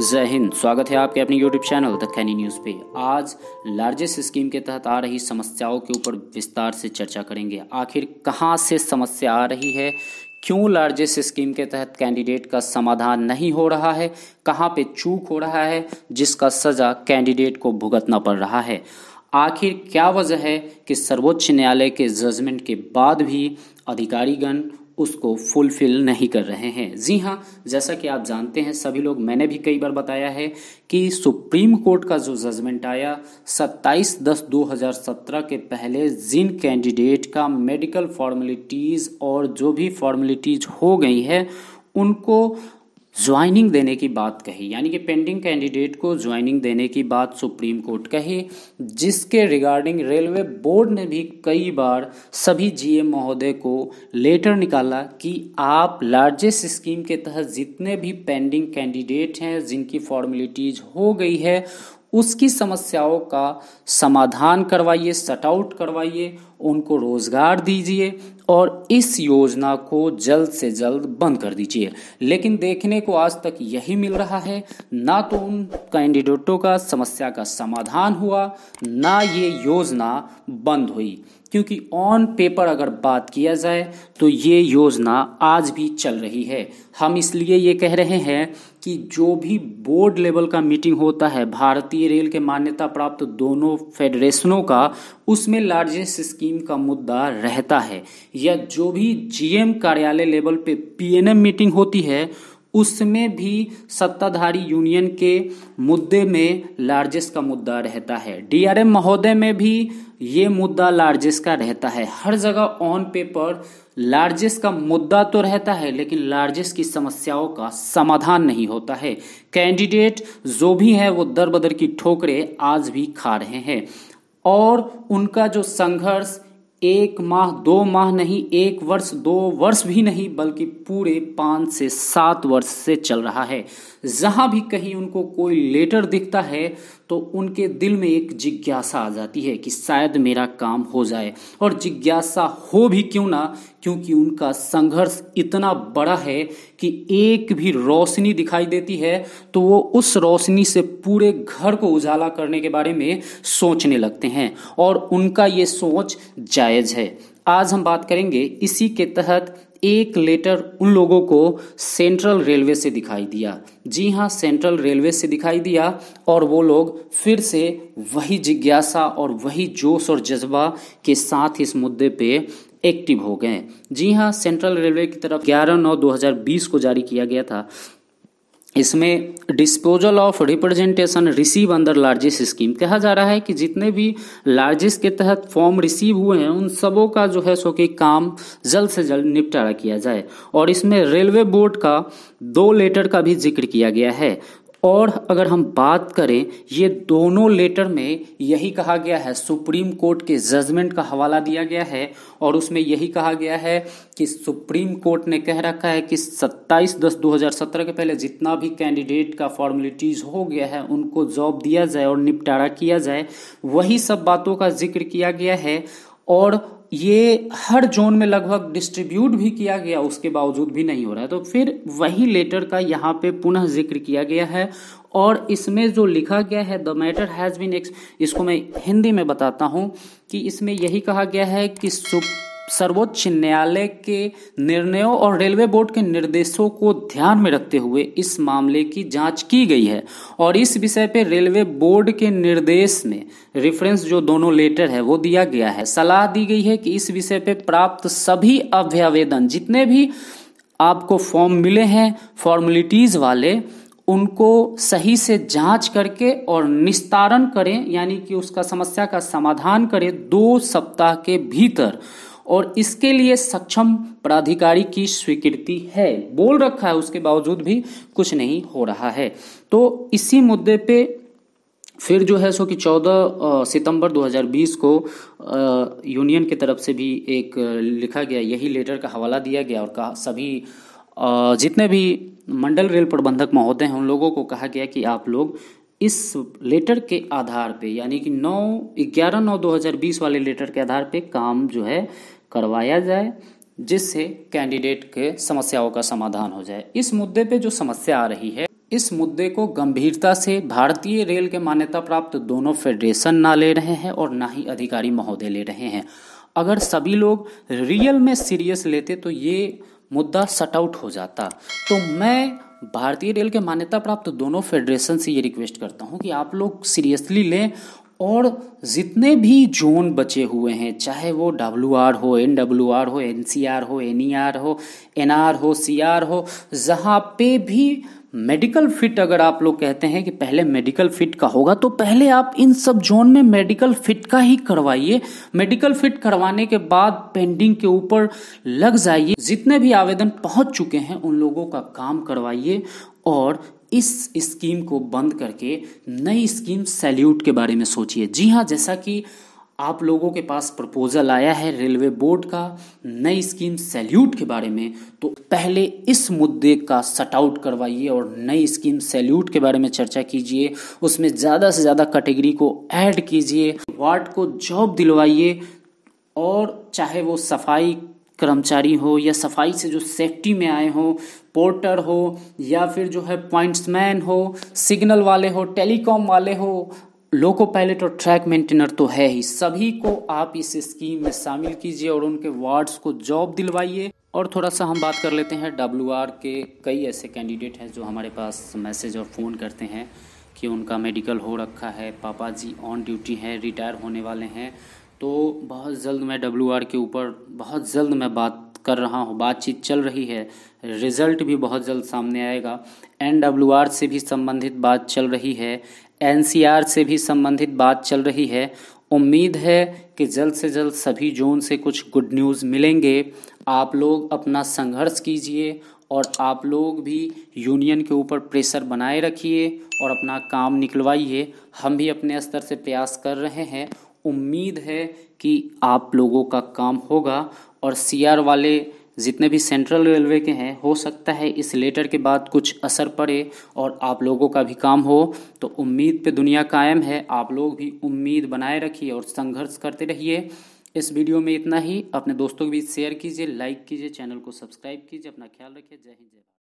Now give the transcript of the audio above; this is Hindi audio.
जय हिंद। स्वागत है आपके अपने YouTube channel the Kenny news पे। आज लार्जेस्ट स्कीम के तहत आ रही समस्याओं के ऊपर विस्तार से चर्चा करेंगे। आखिर कहां से समस्या आ रही है, क्यों लार्जेस्ट स्कीम के तहत कैंडिडेट का समाधान नहीं हो रहा है, कहां पे चूक हो रहा है जिसका सजा कैंडिडेट को भुगतना पड़ रहा है, आखिर क्या वजह है कि सर्वोच्च न्यायालय के जजमेंट के बाद भी अधिकारीगण उसको फुलफिल नहीं कर रहे हैं। जी हाँ, जैसा कि आप जानते हैं सभी लोग, मैंने भी कई बार बताया है कि सुप्रीम कोर्ट का जो जजमेंट आया 27/10/2017 के पहले जिन कैंडिडेट का मेडिकल फॉर्मेलिटीज़ और जो भी फॉर्मेलिटीज़ हो गई है उनको ज्वाइनिंग देने की बात कही, यानी कि पेंडिंग कैंडिडेट को ज्वाइनिंग देने की बात सुप्रीम कोर्ट कही, जिसके रिगार्डिंग रेलवे बोर्ड ने भी कई बार सभी जीएम महोदय को लेटर निकाला कि आप लार्जेस्ट स्कीम के तहत जितने भी पेंडिंग कैंडिडेट हैं जिनकी फॉर्मेलिटीज हो गई है उसकी समस्याओं का समाधान करवाइए, सट आउट करवाइए, उनको रोजगार दीजिए और इस योजना को जल्द से जल्द बंद कर दीजिए। लेकिन देखने को आज तक यही मिल रहा है, ना तो उन कैंडिडेटों का समस्या का समाधान हुआ ना ये योजना बंद हुई, क्योंकि ऑन पेपर अगर बात किया जाए तो ये योजना आज भी चल रही है। हम इसलिए ये कह रहे हैं कि जो भी बोर्ड लेवल का मीटिंग होता है भारतीय रेल के मान्यता प्राप्त दोनों फेडरेशनों का, उसमें लार्जेस्ट स्कीम का मुद्दा रहता है, या जो भी जीएम कार्यालय लेवल पे पीएनएम मीटिंग होती है उसमें भी सत्ताधारी यूनियन के मुद्दे में लार्जेस्ट का मुद्दा रहता है, डीआरएम महोदय में भी ये मुद्दा लार्जेस्ट का रहता है। हर जगह ऑन पेपर लार्जेस्ट का मुद्दा तो रहता है लेकिन लार्जेस्ट की समस्याओं का समाधान नहीं होता है। कैंडिडेट जो भी है वो दर बदर की ठोकरें आज भी खा रहे हैं और उनका जो संघर्ष 1 माह 2 माह नहीं, 1 वर्ष 2 वर्ष भी नहीं, बल्कि पूरे 5 से 7 वर्ष से चल रहा है। जहां भी कहीं उनको कोई लेटर दिखता है तो उनके दिल में एक जिज्ञासा आ जाती है कि शायद मेरा काम हो जाए, और जिज्ञासा हो भी क्यों ना, क्योंकि उनका संघर्ष इतना बड़ा है कि एक भी रोशनी दिखाई देती है तो वो उस रोशनी से पूरे घर को उजाला करने के बारे में सोचने लगते हैं, और उनका ये सोच जायज़ है। आज हम बात करेंगे, इसी के तहत एक लेटर उन लोगों को सेंट्रल रेलवे से दिखाई दिया। जी हाँ, सेंट्रल रेलवे से दिखाई दिया और वो लोग फिर से वही जिज्ञासा और वही जोश और जज्बा के साथ इस मुद्दे पे एक्टिव हो गए। जी हाँ, सेंट्रल रेलवे की तरफ 11/9/2020 को जारी किया गया था। इसमें disposal of representation receive under largest scheme कहा जा रहा है कि जितने भी लार्जेस्ट के तहत फॉर्म रिसीव हुए हैं उन सबों का जो है सो कि काम जल्द से जल्द निपटारा किया जाए, और इसमें रेलवे बोर्ड का 2 लेटर का भी जिक्र किया गया है। और अगर हम बात करें, ये दोनों लेटर में यही कहा गया है, सुप्रीम कोर्ट के जजमेंट का हवाला दिया गया है और उसमें यही कहा गया है कि सुप्रीम कोर्ट ने कह रखा है कि 27/10/2017 के पहले जितना भी कैंडिडेट का फॉर्मेलिटीज़ हो गया है उनको जॉब दिया जाए और निपटारा किया जाए। वही सब बातों का जिक्र किया गया है और ये हर जोन में लगभग डिस्ट्रीब्यूट भी किया गया, उसके बावजूद भी नहीं हो रहा है, तो फिर वही लेटर का यहाँ पे पुनः जिक्र किया गया है। और इसमें जो लिखा गया है द मैटर हैज़ बीन इसको मैं हिंदी में बताता हूँ कि इसमें यही कहा गया है कि सर्वोच्च न्यायालय के निर्णयों और रेलवे बोर्ड के निर्देशों को ध्यान में रखते हुए इस मामले की जांच की गई है, और इस विषय पर रेलवे बोर्ड के निर्देश में रेफरेंस जो दोनों लेटर है वो दिया गया है। सलाह दी गई है कि इस विषय पर प्राप्त सभी अभ्यावेदन, जितने भी आपको फॉर्म मिले हैं फॉर्मेलिटीज वाले, उनको सही से जांच करके और निस्तारण करें, यानी कि उसका समस्या का समाधान करें 2 सप्ताह के भीतर, और इसके लिए सक्षम प्राधिकारी की स्वीकृति है। बोल रखा है, उसके बावजूद भी कुछ नहीं हो रहा है। तो इसी मुद्दे पे फिर जो है सो कि 14 सितंबर 2020 को यूनियन की तरफ से भी एक लिखा गया, यही लेटर का हवाला दिया गया, और कहा सभी जितने भी मंडल रेल प्रबंधक महोदय हैं उन लोगों को कहा गया कि आप लोग इस लेटर के आधार पे, यानी कि 11/9/2020 वाले लेटर के आधार पे काम जो है करवाया जाए, जिससे कैंडिडेट के समस्याओं का समाधान हो जाए। इस मुद्दे पे जो समस्या आ रही है इस मुद्दे को गंभीरता से भारतीय रेल के मान्यता प्राप्त दोनों फेडरेशन ना ले रहे हैं और ना ही अधिकारी महोदय ले रहे हैं। अगर सभी लोग रियल में सीरियस लेते तो ये मुद्दा शट आउट हो जाता। तो मैं भारतीय रेल के मान्यता प्राप्त दोनों फेडरेशन से ये रिक्वेस्ट करता हूँ कि आप लोग सीरियसली लें और जितने भी जोन बचे हुए हैं, चाहे वो WR हो, NWR हो, NCR हो, NER हो, NR हो, CR हो, जहाँ पे भी मेडिकल फिट, अगर आप लोग कहते हैं कि पहले मेडिकल फिट का होगा तो पहले आप इन सब जोन में मेडिकल फिट का ही करवाइए। मेडिकल फिट करवाने के बाद पेंडिंग के ऊपर लग जाइए। जितने भी आवेदन पहुंच चुके हैं उन लोगों का काम करवाइए और इस स्कीम को बंद करके नई स्कीम सैल्यूट के बारे में सोचिए। जी हाँ, जैसा कि आप लोगों के पास प्रपोजल आया है रेलवे बोर्ड का नई स्कीम सैल्यूट के बारे में, तो पहले इस मुद्दे का शट आउट करवाइए और नई स्कीम सैल्यूट के बारे में चर्चा कीजिए। उसमें ज़्यादा से ज़्यादा कैटेगरी को ऐड कीजिए, वार्ड को जॉब दिलवाइए, और चाहे वो सफाई कर्मचारी हो या सफाई से जो सेफ्टी में आए हो, पोर्टर हो या फिर जो है पॉइंट्समैन हो, सिग्नल वाले हो, टेलीकॉम वाले हो, लोको पायलट और ट्रैक मेंटेनर तो है ही, सभी को आप इस स्कीम में शामिल कीजिए और उनके वार्ड्स को जॉब दिलवाइए। और थोड़ा सा हम बात कर लेते हैं WR के कई ऐसे कैंडिडेट हैं जो हमारे पास मैसेज और फ़ोन करते हैं कि उनका मेडिकल हो रखा है, पापा जी ऑन ड्यूटी हैं, रिटायर होने वाले हैं, तो बहुत जल्द मैं WR के ऊपर बहुत जल्द मैं बात कर रहा हूँ, बातचीत चल रही है, रिज़ल्ट भी बहुत जल्द सामने आएगा। NWR से भी संबंधित बात चल रही है, NCR से भी संबंधित बात चल रही है। उम्मीद है कि जल्द से जल्द सभी जोन से कुछ गुड न्यूज़ मिलेंगे। आप लोग अपना संघर्ष कीजिए और आप लोग भी यूनियन के ऊपर प्रेशर बनाए रखिए और अपना काम निकलवाइए। हम भी अपने स्तर से प्रयास कर रहे हैं। उम्मीद है कि आप लोगों का काम होगा। और CR वाले जितने भी सेंट्रल रेलवे के हैं, हो सकता है इस लेटर के बाद कुछ असर पड़े और आप लोगों का भी काम हो। तो उम्मीद पे दुनिया कायम है। आप लोग भी उम्मीद बनाए रखिए और संघर्ष करते रहिए। इस वीडियो में इतना ही। अपने दोस्तों के बीच शेयर कीजिए, लाइक कीजिए, चैनल को सब्सक्राइब कीजिए। अपना ख्याल रखिए। जय हिंद, जय भारत।